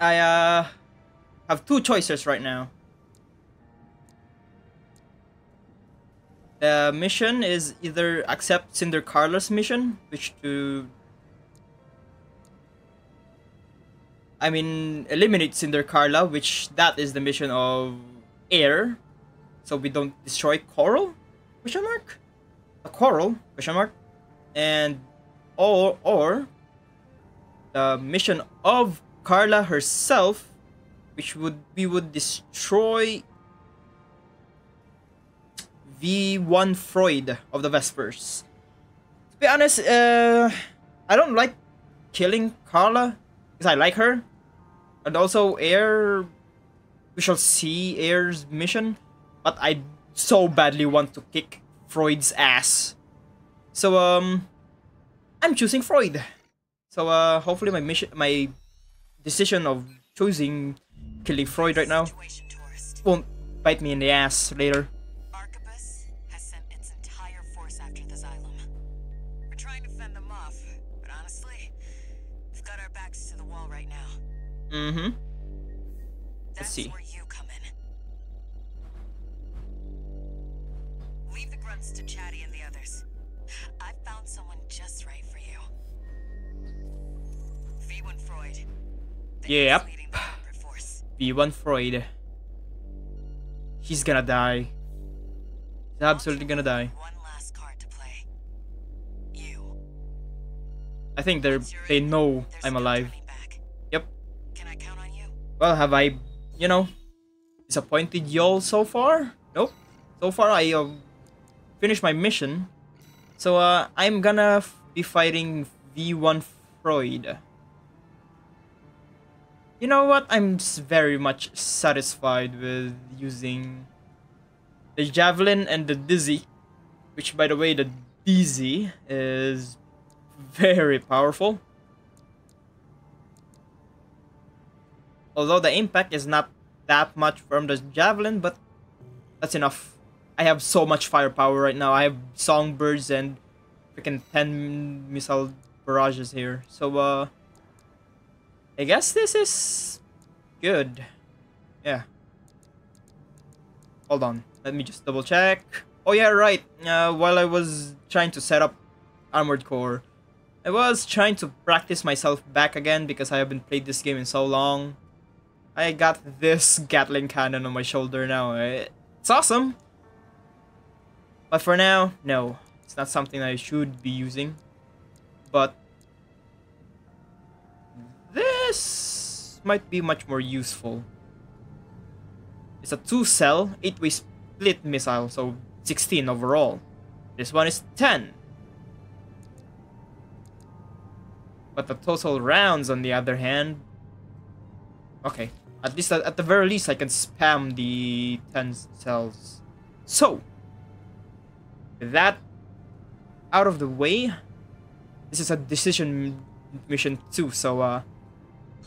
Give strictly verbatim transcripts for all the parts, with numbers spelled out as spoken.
I uh, have two choices right now. The mission is either accept Cinder Carla's mission, which to... I mean, eliminate Cinder Carla, which that is the mission of Air, so we don't destroy Coral? Question mark? A Coral? Question mark? And or or the mission of Carla herself, which would we would destroy V one Freud of the Vespers. To be honest, uh, I don't like killing Carla because I like her. And also Air, we shall see Air's mission, but I so badly want to kick Freud's ass. So um I'm choosing Freud. So uh hopefully my mission my decision of choosing killing Freud right now won't bite me in the ass later. Archibus has sent its entire force after the Xylem. We're trying to fend them off, but honestly, we've got our backs to the wall right now. Mm-hmm. Let's see. Leave the grunts to Chatty and the others. I've found someone just right for you. V one Freud. Yep. V one Freud. He's gonna die. He's absolutely gonna die. One last card to play. You. I think they're they know I'm alive. Yep. Can I count on you? Well, have I, you know, disappointed y'all so far? Nope. So far I uh, finished my mission. So uh, I'm gonna be fighting V one Freud. You know what? I'm very much satisfied with using the Javelin and the Dizzy. Which, by the way, the Dizzy is very powerful. Although the impact is not that much from the Javelin, but that's enough. I have so much firepower right now. I have songbirds and freaking ten missile barrages here. So, uh, I guess this is good. Yeah. Hold on. Let me just double check. Oh yeah, right. Uh, while I was trying to set up Armored Core, I was trying to practice myself back again because I haven't played this game in so long. I got this Gatling cannon on my shoulder now. It's awesome. But for now, no, it's not something I should be using. But this might be much more useful. It's a two-cell, eight-way split missile, so sixteen overall. This one is ten. But the total rounds, on the other hand... Okay, at least at the very least I can spam the ten cells. So... with that out of the way, this is a decision mission too, so uh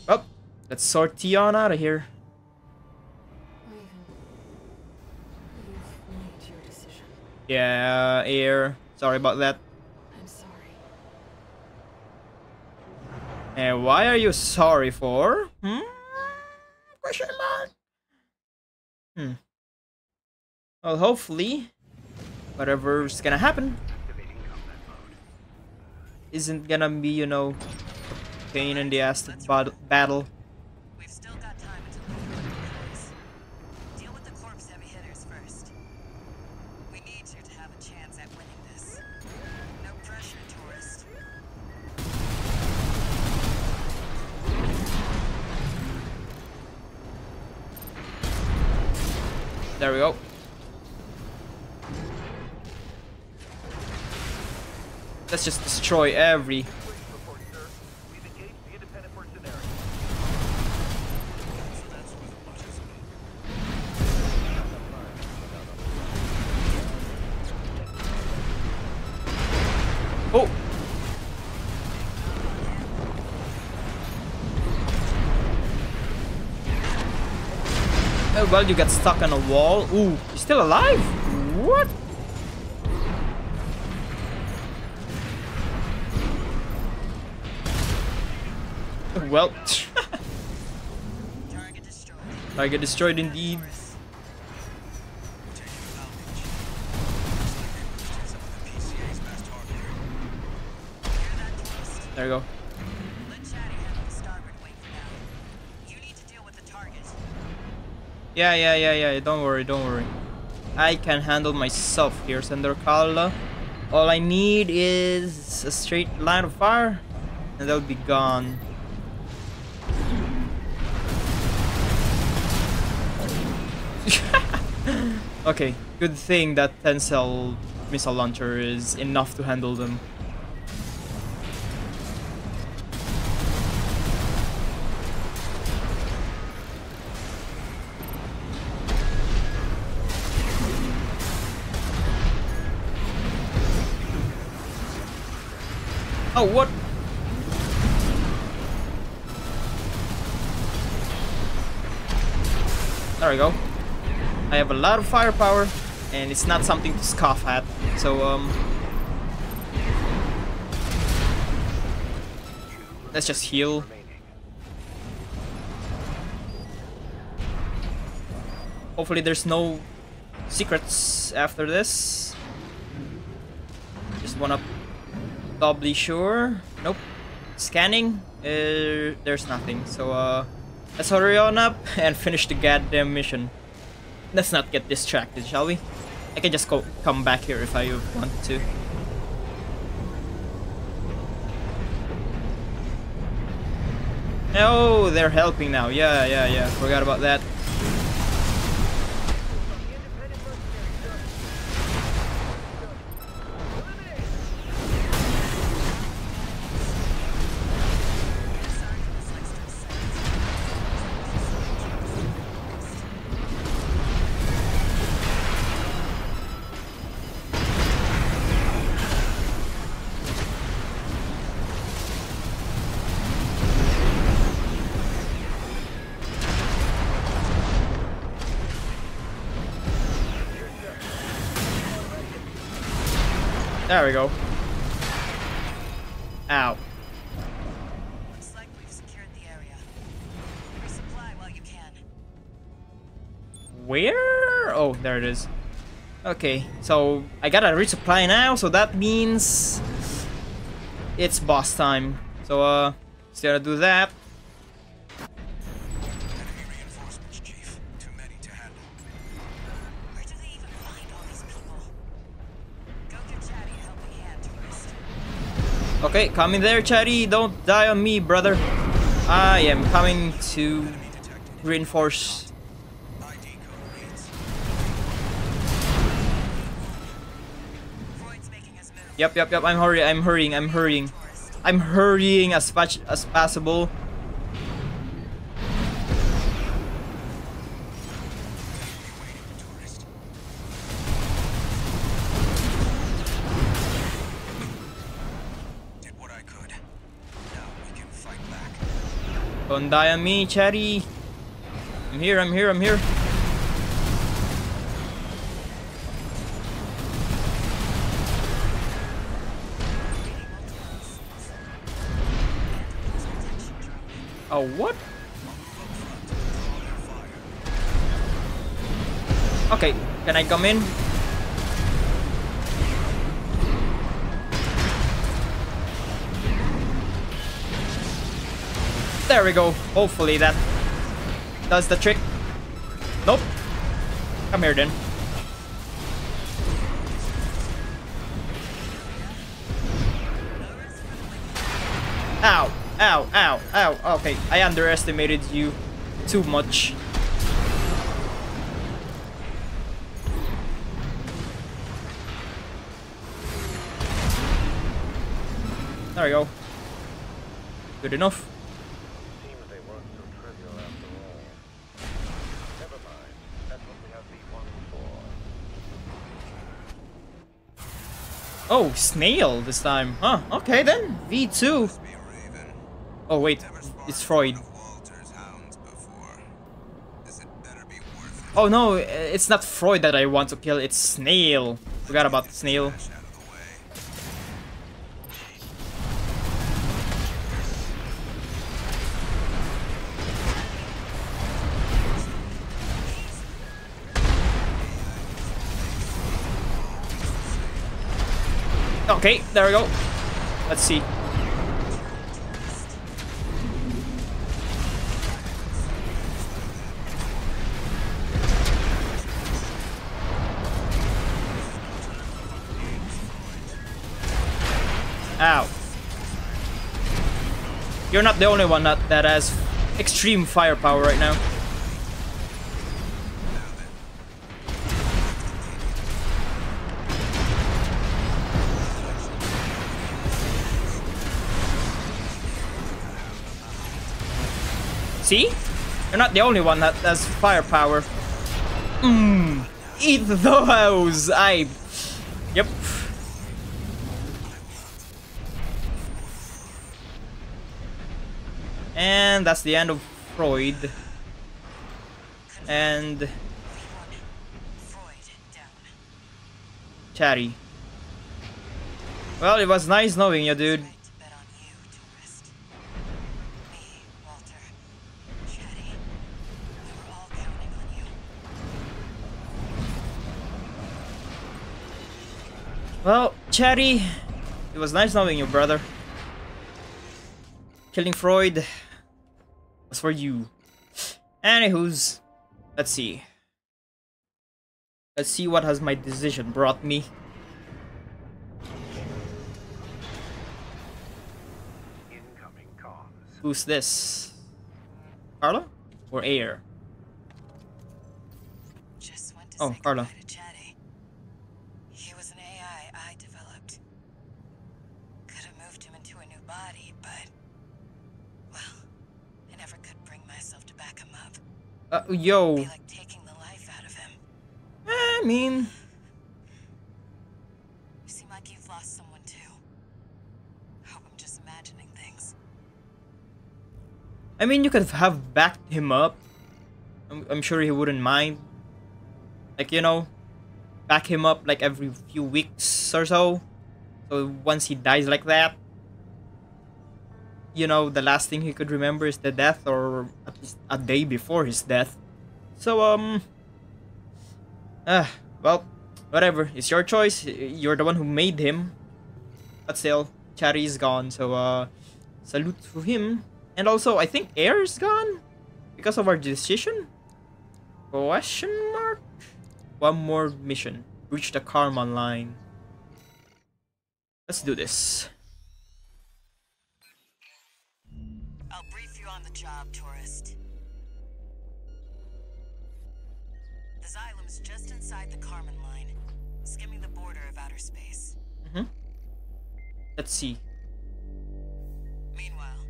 well, let's sort Tion out of here. Raven, you've made your decision. Yeah, Air, sorry about that. I'm sorry. And why are you sorry for? Hmm? Question mark. Hmm. Well, hopefully whatever's gonna happen isn't gonna be, you know, a pain in the ass to bat battle. We've still got time until the deal with the corpse heavy hitters first. We need you to have a chance at winning this. No pressure, tourist. There we go. Let's just destroy every... Oh! Oh well, you got stuck on a wall. Ooh, you still alive? What? Well, I get destroyed indeed. There we go. Yeah, yeah, yeah, yeah. Don't worry, don't worry. I can handle myself here, Senderkala. All I need is a straight line of fire, and they'll be gone. Okay, good thing that ten cell missile launcher is enough to handle them. Oh, what? There we go. I have a lot of firepower, and it's not something to scoff at. So, um... let's just heal. Hopefully there's no secrets after this. Just wanna... Probably sure. Nope. Scanning. Uh, there's nothing. So uh, let's hurry on up and finish the goddamn mission. Let's not get distracted, shall we? I can just go come back here if I wanted to. Oh, they're helping now. Yeah, yeah, yeah. Forgot about that. There we go. Ow. Looks like we've secured the area. Resupply while you can. Where? Oh, there it is. Okay, so I gotta resupply now, so that means it's boss time. So uh just gotta do that. Okay, come in there, Chatty. Don't die on me, brother. I am coming to reinforce. Yep, yep, yep. I'm hurrying. I'm hurrying. I'm hurrying. I'm hurrying as much as possible. Don't die on me, Chatty. I'm here, I'm here, I'm here. Oh, what? Okay, can I come in? There we go. Hopefully that does the trick. Nope. Come here then. Ow. Ow. Ow. Ow. Okay. I underestimated you too much. There we go. Good enough. Oh, snail this time. Huh, okay then. V two. Oh, wait. It's Freud. Oh, no. It's not Freud that I want to kill. It's snail. Forgot about snail. Okay, there we go. Let's see. Ow. You're not the only one that, that has extreme firepower right now. See? You're not the only one that has firepower. Mmm. Eat those! I... Yep. And that's the end of Freud. And... Terry. Well, it was nice knowing you, dude. Well, Cherry, it was nice knowing you, brother. Killing Freud was for you. Anywho's, let's see. Let's see what has my decision brought me. Incoming calls. Who's this? Carla? Or Air? Just went to oh, Carla. Uh, yo. Be like taking the life out of him. I mean, you seem like you've lost someone too. Hope I'm just imagining things. I mean, you could have backed him up. I'm, I'm sure he wouldn't mind. Like, you know, back him up like every few weeks or so. So once he dies like that, you know, the last thing he could remember is the death, or at least a day before his death. So, um... Uh, well, whatever. It's your choice. You're the one who made him. But still, Chari is gone, so, uh... salute to him. And also, I think Air is gone? Because of our decision? Question mark? One more mission. Reach the Karmon line. Let's do this. Job, tourist. The Xylum's just inside the Karmon line, skimming the border of outer space. Mm-hmm. Let's see. Meanwhile,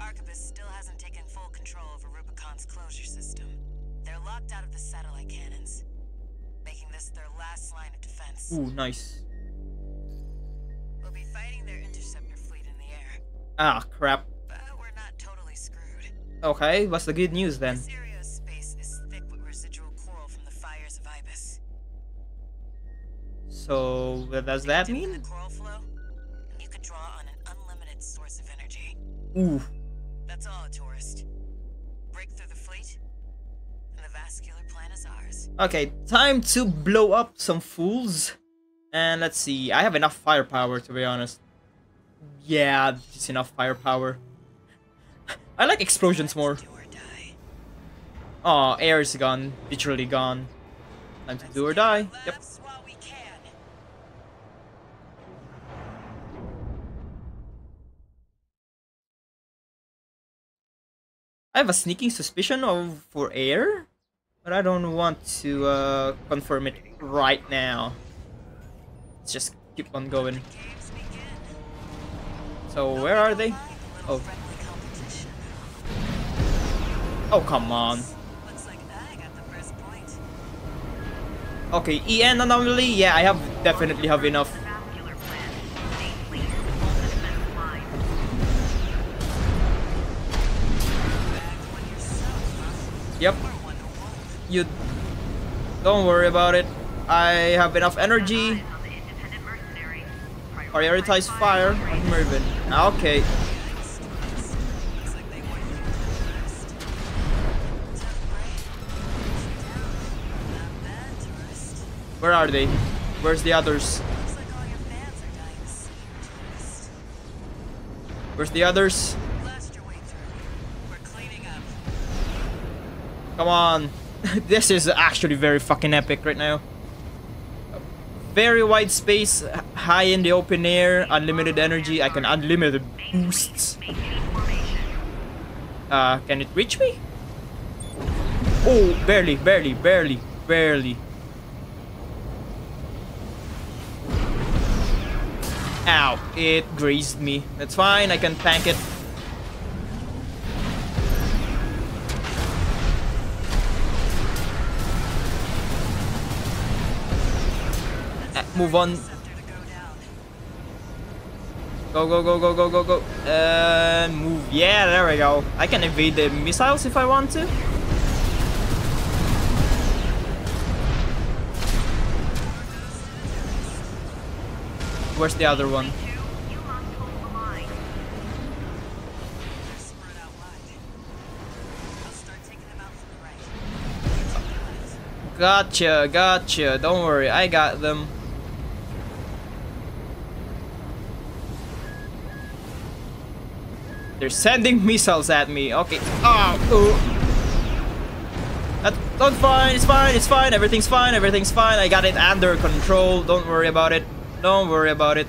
Archibus still hasn't taken full control over Rubicon's closure system. They're locked out of the satellite cannons, making this their last line of defense. Ooh, nice. We'll be fighting their interceptor fleet in the air. Ah, crap. Okay, what's the good news then? This area's space is thick with residual coral from the fires of Ibis. So, what does that mean? The coral flow, and you can draw on an unlimited source of energy. Ooh. That's all, a tourist. Break through the fleet, and the vascular plan is ours. Okay, time to blow up some fools. And let's see, I have enough firepower to be honest. Yeah, it's enough firepower. I like explosions more. Oh, Air is gone. Literally gone. Time to do or die. Yep. I have a sneaking suspicion of for Air, but I don't want to uh, confirm it right now. Let's just keep on going. So where are they? Oh. Oh, come on. Looks like I got the first point. Okay, E N anomaly. Yeah, I have definitely have enough. Yep. You don't worry about it. I have enough energy. Prioritize fire on Mervyn. Okay. Where are they? Where's the others? Looks like all your fans are dying Where's the others? Come on. This is actually very fucking epic right now. Very wide space, high in the open air, unlimited energy. I can unlimited boosts. Uh, can it reach me? Oh, barely, barely, barely, barely. Ow, it grazed me. That's fine, I can tank it. Move on. Go, go, go, go, go, go, go. And uh, move. Yeah, there we go. I can evade the missiles if I want to. Where's the other one? Gotcha, gotcha. Don't worry, I got them. They're sending missiles at me. Okay. Oh, ooh. That, that's fine. It's fine. It's fine. Everything's fine. Everything's fine. I got it under control. Don't worry about it. Don't worry about it.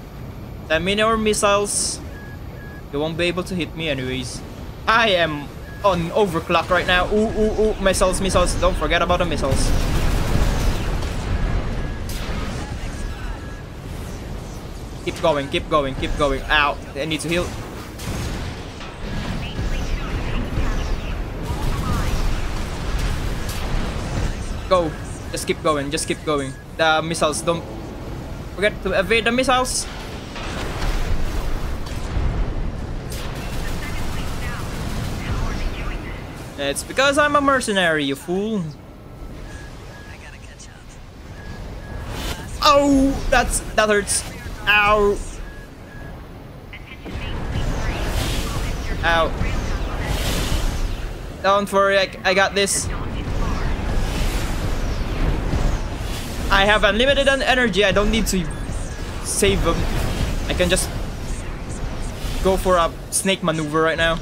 Send me your missiles. You won't be able to hit me anyways. I am on overclock right now. Ooh, ooh, ooh. Missiles, missiles. Don't forget about the missiles. Keep going. Keep going. Keep going. Ow. I need to heal. Go. Just keep going. Just keep going. The missiles. Don't forget to evade the missiles. It's because I'm a mercenary, you fool. Oh, that's that hurts. Ow. Ow. Don't worry. I, I got this. I have unlimited energy, I don't need to save them. I can just go for a snake maneuver right now.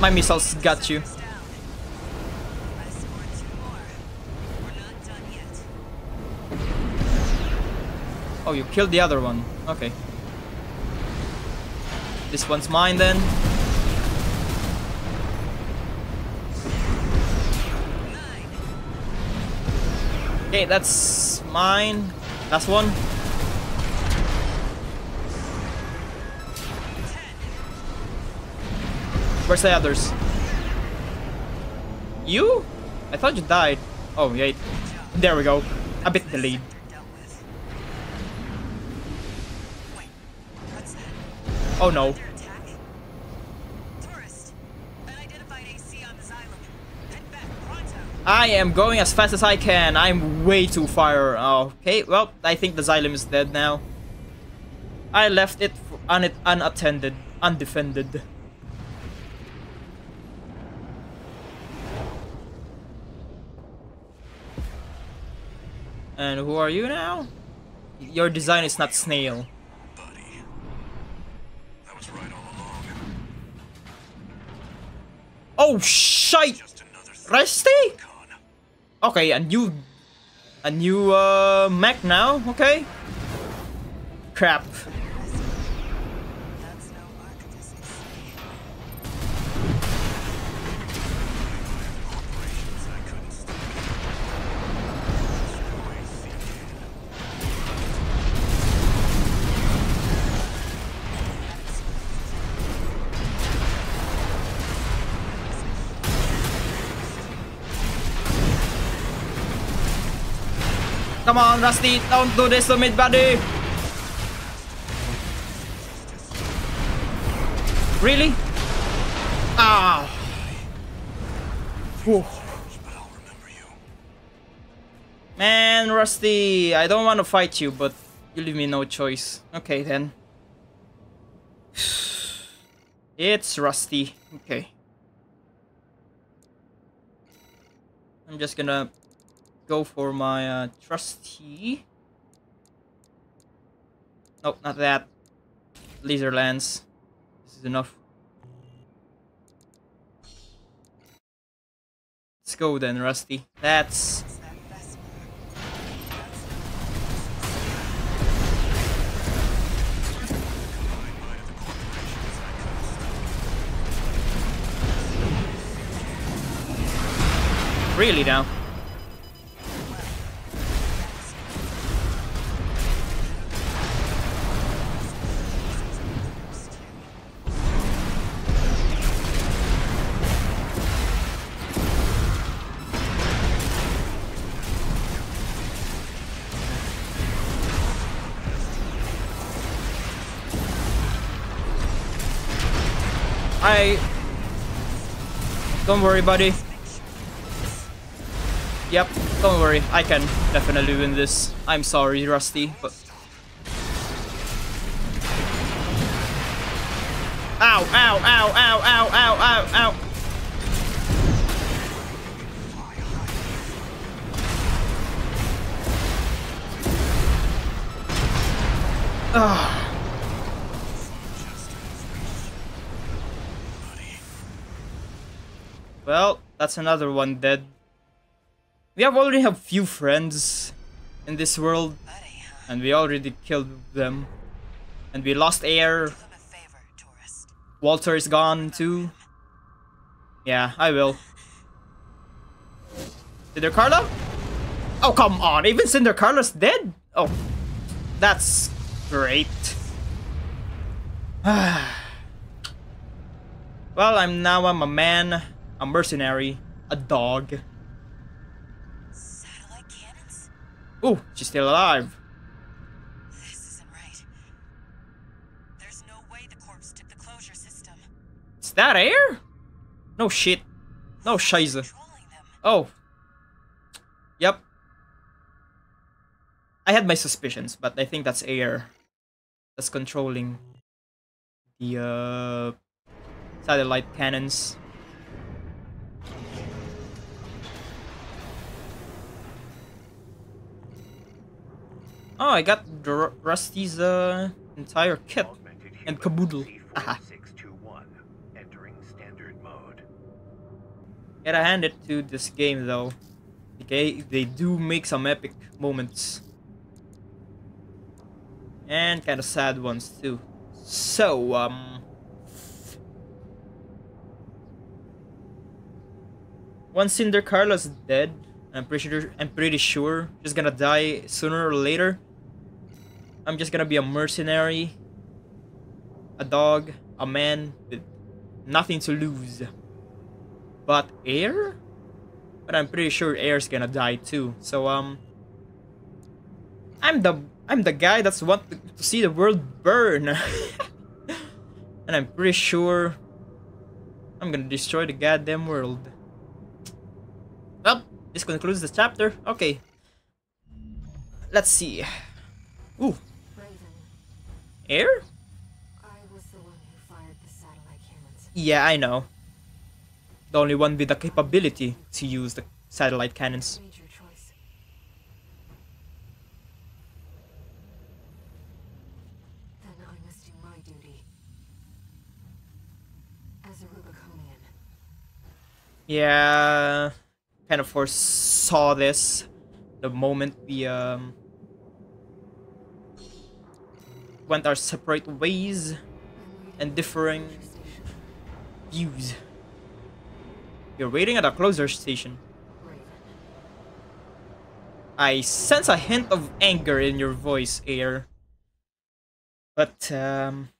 My missiles got you. Oh, you killed the other one. Okay. This one's mine then. Okay, that's mine. Last one. Where's the others? You? I thought you died. Oh, yeah. There we go. A bit delayed. Oh no. I am going as fast as I can. I'm way too far. Okay, well, I think the Xylem is dead now. I left it un unattended, undefended. And who are you now? Your design is not snail. Oh shite! Rusty? Okay, a new a new uh mech now, okay. Crap. Come on, Rusty, don't do this to me, buddy! Really? Ah! Whew. Man, Rusty, I don't want to fight you, but you leave me no choice. Okay, then. It's Rusty. Okay. I'm just gonna go for my uh, trusty. No, not that. Laser lens. This is enough. Let's go then, Rusty. That's... really now. I... Don't worry, buddy. Yep, don't worry, I can definitely win this. I'm sorry, Rusty, but... Ow, ow, ow, ow, ow, ow, ow, ow! Ugh. Well, that's another one dead. We have already have few friends in this world, and we already killed them, and we lost Air. Walter is gone too. Yeah, I will. Cinder Carla? Oh come on! Even Cinder Carla's dead? Oh, that's great. Well, I'm now I'm a man, a mercenary, a dog. Oh, she's still alive. This isn't right. There's no way the corpse did the closure system. Is that Air? No shit. No shiza. Oh. Yep. I had my suspicions, but I think that's Air. That's controlling the uh, satellite cannons. Oh, I got R Rusty's uh, entire kit and caboodle. Aha. Gotta hand it to this game though. Okay, they do make some epic moments. And kind of sad ones too. So, um... once Cinder Carla's dead, I'm pretty sure, I'm pretty sure she's gonna die sooner or later. I'm just gonna be a mercenary, a dog, a man with nothing to lose. But Air? But I'm pretty sure Air's gonna die too. So um, I'm the I'm the guy that's want to see the world burn, and I'm pretty sure I'm gonna destroy the goddamn world. Well, this concludes the chapter. Okay, let's see. Ooh. Air? I was the one who fired the satellite cannons. Yeah, I know. The only one with the capability to use the satellite cannons. Made your choice. Then I must do my duty. As a Rubiconian. Yeah, kind of foresaw this the moment we um went our separate ways and differing views. You're waiting at a closer station. I sense a hint of anger in your voice, Air. But um,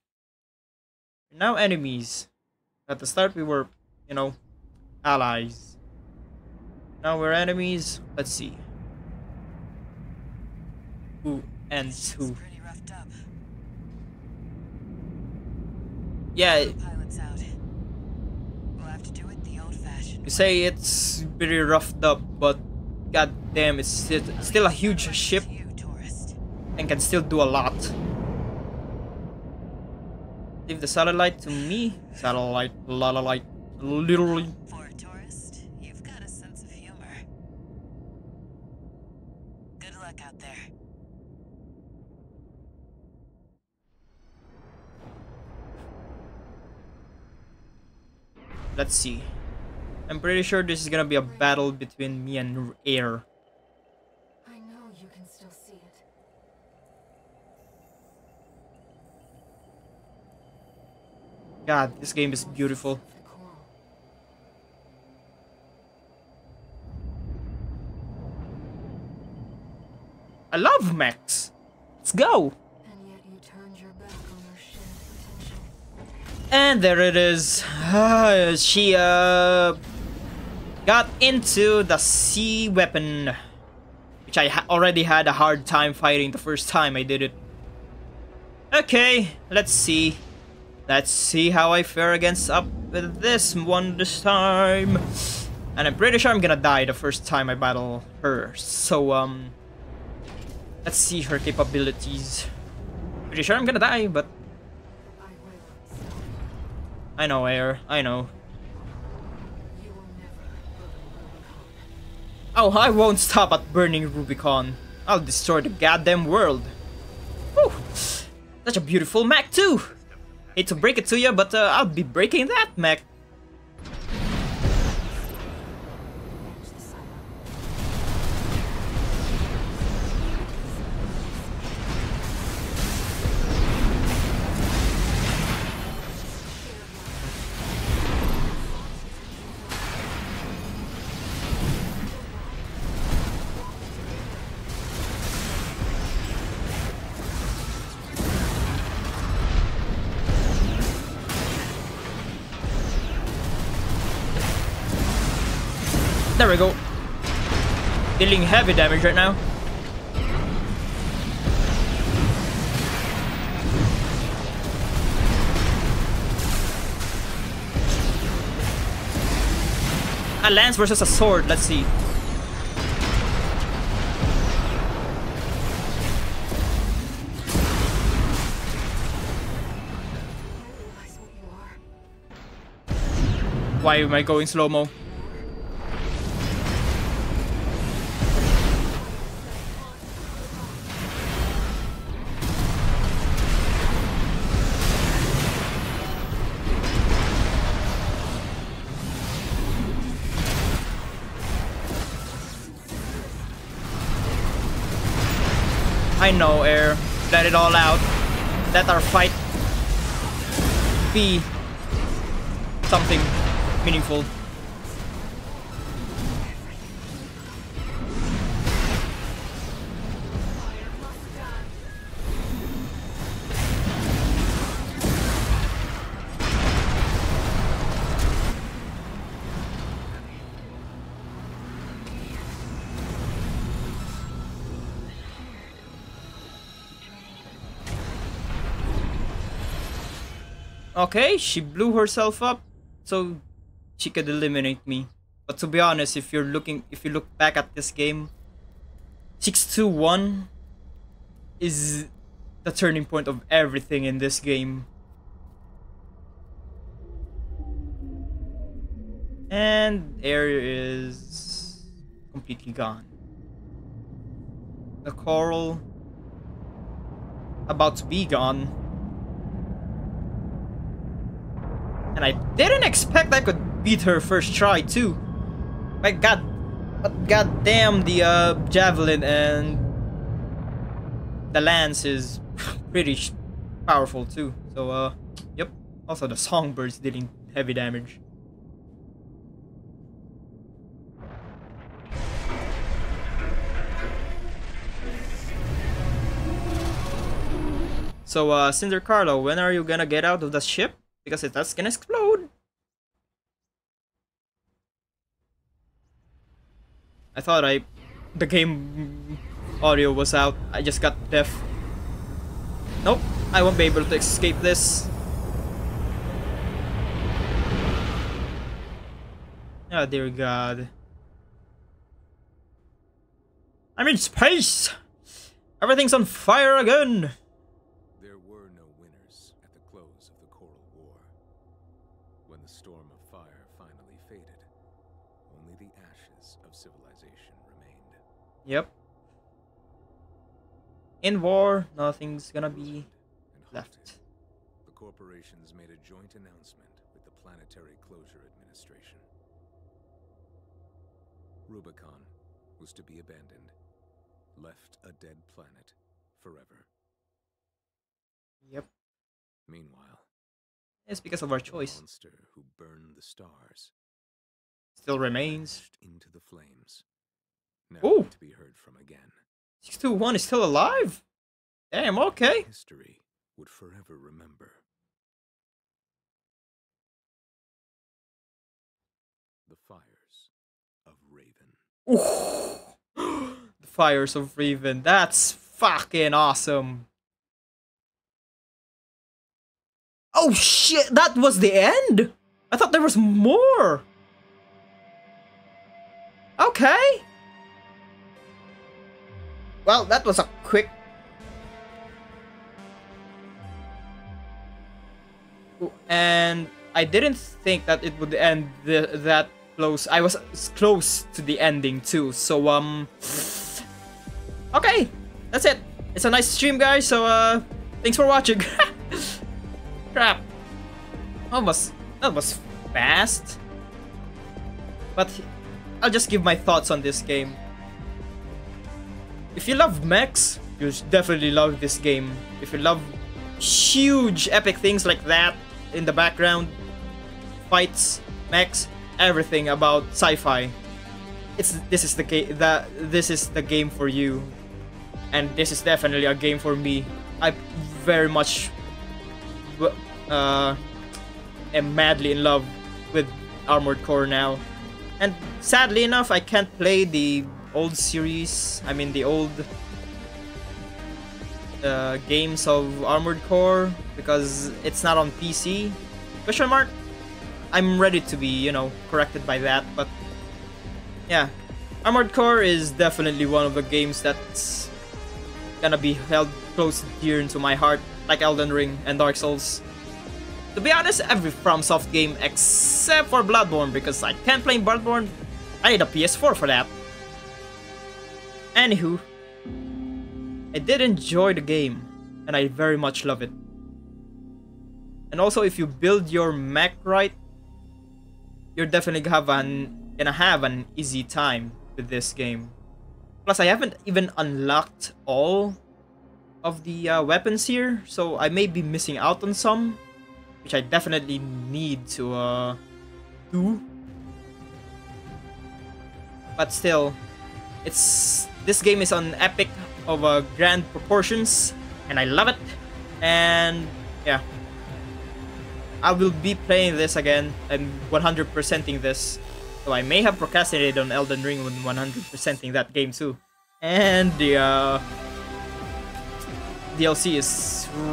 we're now enemies. At the start we were, you know, allies. Now we're enemies. Let's see who ends who. Yeah, you say it's pretty roughed up, but goddamn, it's still a huge ship and can still do a lot. Leave the satellite to me. Satellite, lalalight, literally. For a tourist, you've got a sense of humor. Let's see. I'm pretty sure this is gonna be a battle between me and air. I know you can still see it. God, this game is beautiful. I love mechs. Let's go. And yet you turned your back on her shared potential. And there it is. Uh, she uh got into the C weapon, which I ha already had a hard time fighting the first time I did it. Okay, let's see. Let's see how I fare against up with this one this time. And I'm pretty sure I'm gonna die the first time I battle her. So um. Let's see her capabilities. Pretty sure I'm gonna die, but I know, Air. I know. Oh, I won't stop at burning Rubicon. I'll destroy the goddamn world. Whew. Such a beautiful mech too. Hate to break it to you, but uh, I'll be breaking that mech. There we go. Dealing heavy damage right now. A lance versus a sword. Let's see. Why am I going slow-mo? I know, Air. Let it all out. Let our fight be something meaningful. Okay, she blew herself up so she could eliminate me. But to be honest, if you're looking if you look back at this game, six two one is the turning point of everything in this game. And Air is completely gone. The coral about to be gone. And I didn't expect I could beat her first try too. My god, but goddamn, the uh, javelin and the lance is pretty powerful too. So uh, yep. Also the songbird's dealing heavy damage. So uh, Cinder Carlo, when are you gonna get out of the ship? Because if that's gonna explode. I thought I the game audio was out. I just got deaf. Nope, I won't be able to escape this. Oh dear god. I'm in space! Everything's on fire again! Yep. In war, nothing's gonna be left. The corporations made a joint announcement with the Planetary Closure Administration. administration. Rubicon was to be abandoned, left a dead planet forever. Yep. Meanwhile, it's because of our choice. The monster who burned the stars still remains into the flames. Now Ooh. to be heard from again. six two one is still alive. Damn. Okay. History would forever remember. The Fires of Raven. Ooh. The Fires of Raven. That's fucking awesome. Oh shit, that was the end? I thought there was more. Okay. Well, that was a quick... And I didn't think that it would end the, that close. I was close to the ending too, so um... okay, that's it. It's a nice stream, guys, so uh, thanks for watching. Crap. Almost. That was fast. But I'll just give my thoughts on this game. If you love mechs, you'll definitely love this game. If you love huge epic things like that in the background, fights, mechs, everything about sci-fi, it's this is the game that this is the game for you, and this is definitely a game for me. I very much Uh, I'm madly in love with Armored Core now, and sadly enough I can't play the old series, I mean the old uh, games of Armored Core, because it's not on P C, question mark. I'm ready to be, you know, corrected by that, but yeah, Armored Core is definitely one of the games that's gonna be held close dear into my heart, like Elden Ring and Dark Souls. To be honest, every FromSoft game except for Bloodborne, because I can't play Bloodborne. I need a P S four for that. Anywho, I did enjoy the game, and I very much love it. And also, if you build your mech right, you're definitely have an, gonna have an easy time with this game. Plus, I haven't even unlocked all of the uh, weapons here, so I may be missing out on some, which I definitely need to uh, do. But still, it's this game is an epic of uh, grand proportions, and I love it. And yeah, I will be playing this again and one hundred percenting this. So I may have procrastinated on Elden Ring when one hundred percenting that game too. And the uh, D L C is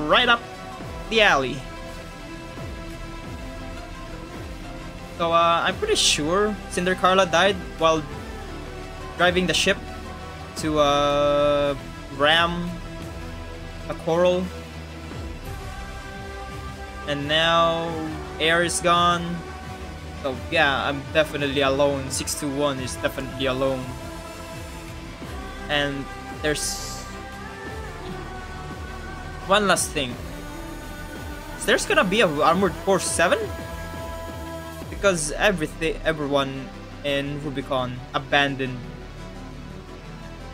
right up the alley. So, uh, I'm pretty sure Cindercarla died while driving the ship to, uh, ram a coral. And now, air is gone. So, yeah, I'm definitely alone. six two one is definitely alone. And there's... one last thing. Is there's gonna be a Armored Core seven? Because everything, everyone in Rubicon abandoned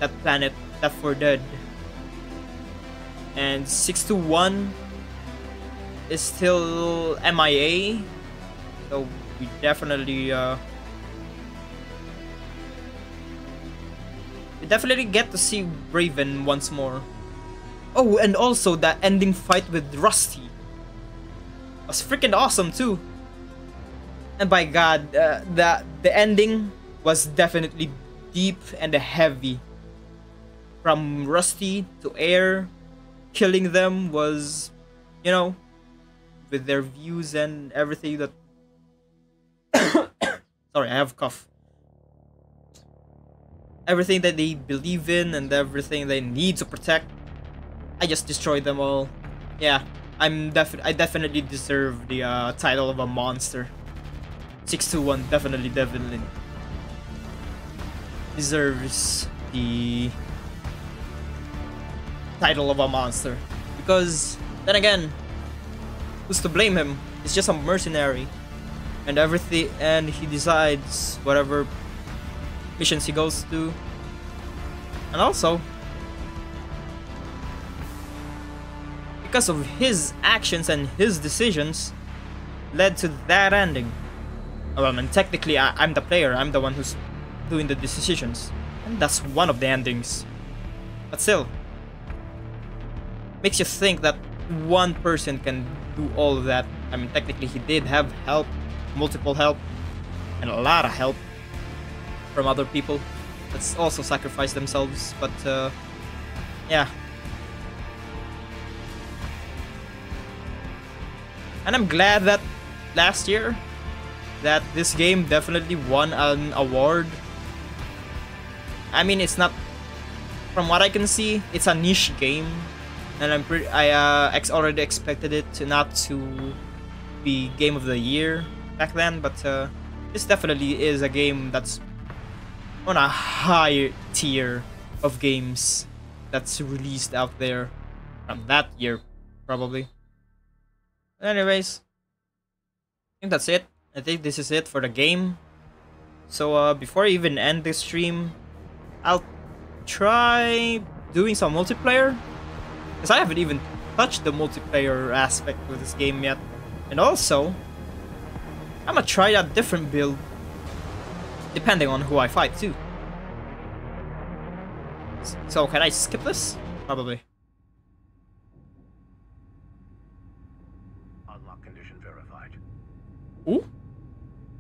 that planet left for dead, and six two one is still M I A, so we definitely uh, we definitely get to see Raven once more. Oh, and also that ending fight with Rusty was freaking awesome too. And by God, uh, the, the ending was definitely deep and heavy. From Rusty to Air, killing them was, you know, with their views and everything that... Sorry, I have a cough. Everything that they believe in and everything they need to protect, I just destroyed them all. Yeah, I'm defi- I definitely deserve the uh, title of a monster. six two one definitely, definitely deserves the title of a monster. Because, then again, who's to blame him? He's just a mercenary. and everything, and he decides whatever missions he goes to. And also, because of his actions and his decisions, led to that ending. Well, I mean, technically, I, I'm the player. I'm the one who's doing the decisions, and that's one of the endings. But still, makes you think that one person can do all of that. I mean, technically, he did have help, multiple help, and a lot of help from other people that's also sacrificed themselves. But uh, yeah. And I'm glad that last year that this game definitely won an award. I mean, it's not, from what I can see, it's a niche game, and I'm pretty, I uh, ex already expected it to not to be game of the year back then, but uh, this definitely is a game that's on a higher tier of games that's released out there from that year, probably. Anyways, I think that's it. I think this is it for the game. So uh, before I even end this stream, I'll try doing some multiplayer, because I haven't even touched the multiplayer aspect of this game yet. And also, I'm gonna try a different build depending on who I fight too. So can I skip this? Probably. Unlock condition verified. Ooh?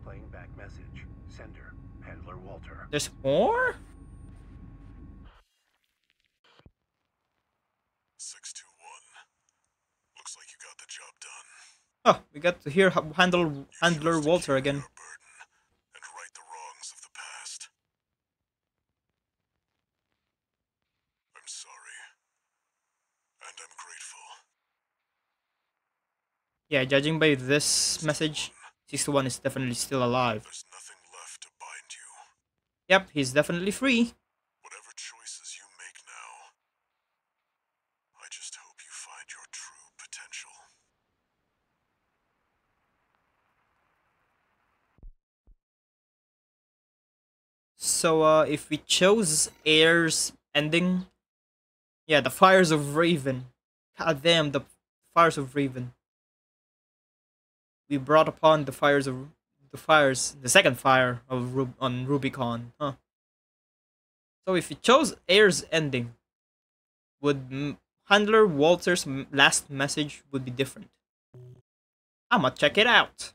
Playing back message. Sender. Handler Walter. There's more? six two one. Looks like you got the job done. Oh, we got to hear Handler, Handler Walter again. Yeah, judging by this message, six one is definitely still alive. There's nothing left to bind you. Yep, he's definitely free. Whatever choices you make now, I just hope you find your true potential. So, uh, if we chose Air's ending, yeah, the Fires of Raven. God damn, the Fires of Raven. We brought upon the fires of the fires, the second fire of Rub on Rubicon, huh? So if you chose Air's ending, would Handler Walter's last message would be different? I'ma check it out.